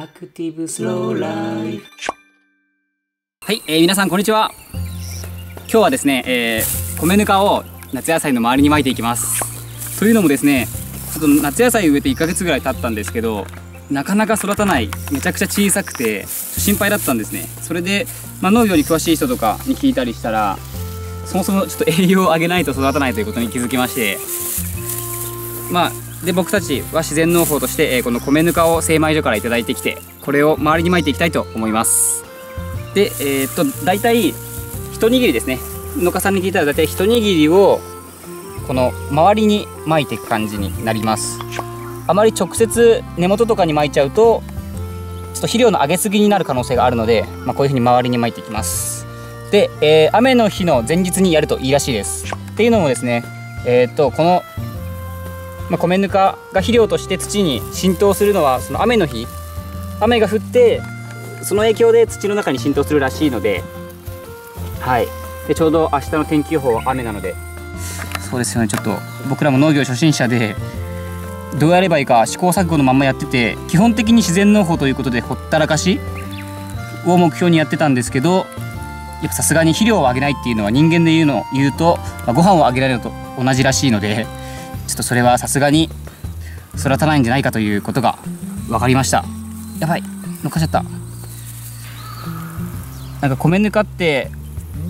アクティブスローライフ。はい、皆さんこんにちは。今日はですね、米ぬかを夏野菜の周りにまいていきます。というのもですね、ちょっと夏野菜植えて1ヶ月ぐらい経ったんですけど、なかなか育たない、めちゃくちゃ小さくて心配だったんですね。それで、農業に詳しい人とかに聞いたりしたら、そもそもちょっと栄養をあげないと育たないということに気づきまして、で僕たちは自然農法として、この米ぬかを精米所から頂いてきて、これを周りにまいていきたいと思います。で、大体一握りですね、農家さんに聞いたら大体一握りをこの周りにまいていく感じになります。あまり直接根元とかにまいちゃうと、ちょっと肥料の上げすぎになる可能性があるので、こういうふうに周りにまいていきます。で、雨の日の前日にやるといいらしいです。っていうのもですね、この米ぬかが肥料として土に浸透するのは、その雨の日、雨が降ってその影響で土の中に浸透するらしいので、でちょうど明日の天気予報は雨なので、そうですよね、ちょっと僕らも農業初心者でどうやればいいか試行錯誤のまんまやってて、基本的に自然農法ということでほったらかしを目標にやってたんですけど、やっぱさすがに肥料をあげないっていうのは人間で言うと、ご飯をあげられるのと同じらしいので。ちょっとそれはさすがに育たないんじゃないかということが分かりました。やばい、乗っかっちゃった。なんか米ぬかって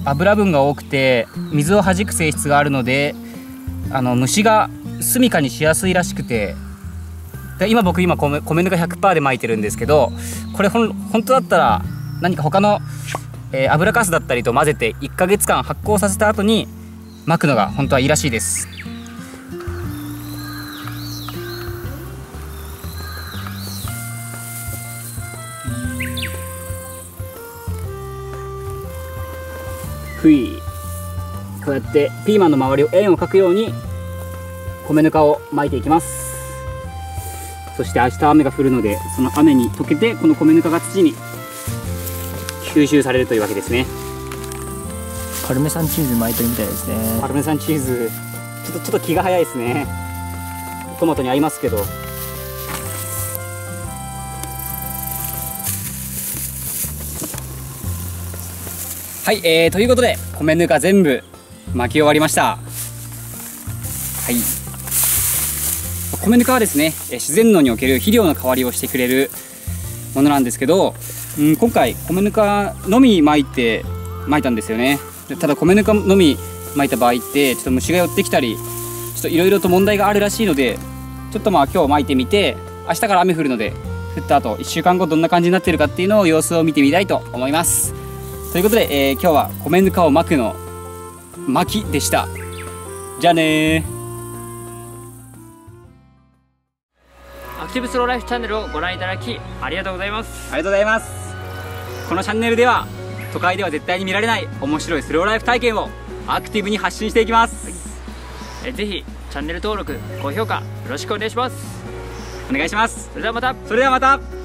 油分が多くて水をはじく性質があるので、虫が住みかにしやすいらしくて、で今僕米ぬか 100% で撒いてるんですけど、これ本当だったら何か他の、油かすだったりと混ぜて1ヶ月間発酵させた後に撒くのが本当はいいらしいです。こうやってピーマンの周りを円を描くように米ぬかを撒いていきます。そして明日雨が降るので、その雨に溶けてこの米ぬかが土に吸収されるというわけですね。パルメサンチーズ巻いてるみたいですね。パルメサンチーズちょっと気が早いですね。トマトに合いますけど。はい、ということで米ぬか全部巻き終わりました。米ぬかはですね、自然農における肥料の代わりをしてくれるものなんですけど、今回米ぬかのみ巻いたんですよね。ただ米ぬかのみ巻いた場合って、ちょっと虫が寄ってきたり、ちょっといろいろと問題があるらしいので、ちょっと今日巻いてみて、明日から雨降るので、降った後1週間後どんな感じになってるかっていうのを様子を見てみたいと思います。ということで、今日は米ぬかを巻くの巻きでした。じゃあねー。アクティブスローライフチャンネルをご覧いただきありがとうございます。ありがとうございます。このチャンネルでは都会では絶対に見られない面白いスローライフ体験をアクティブに発信していきます。ぜひチャンネル登録、高評価よろしくお願いします。お願いします。それではまた。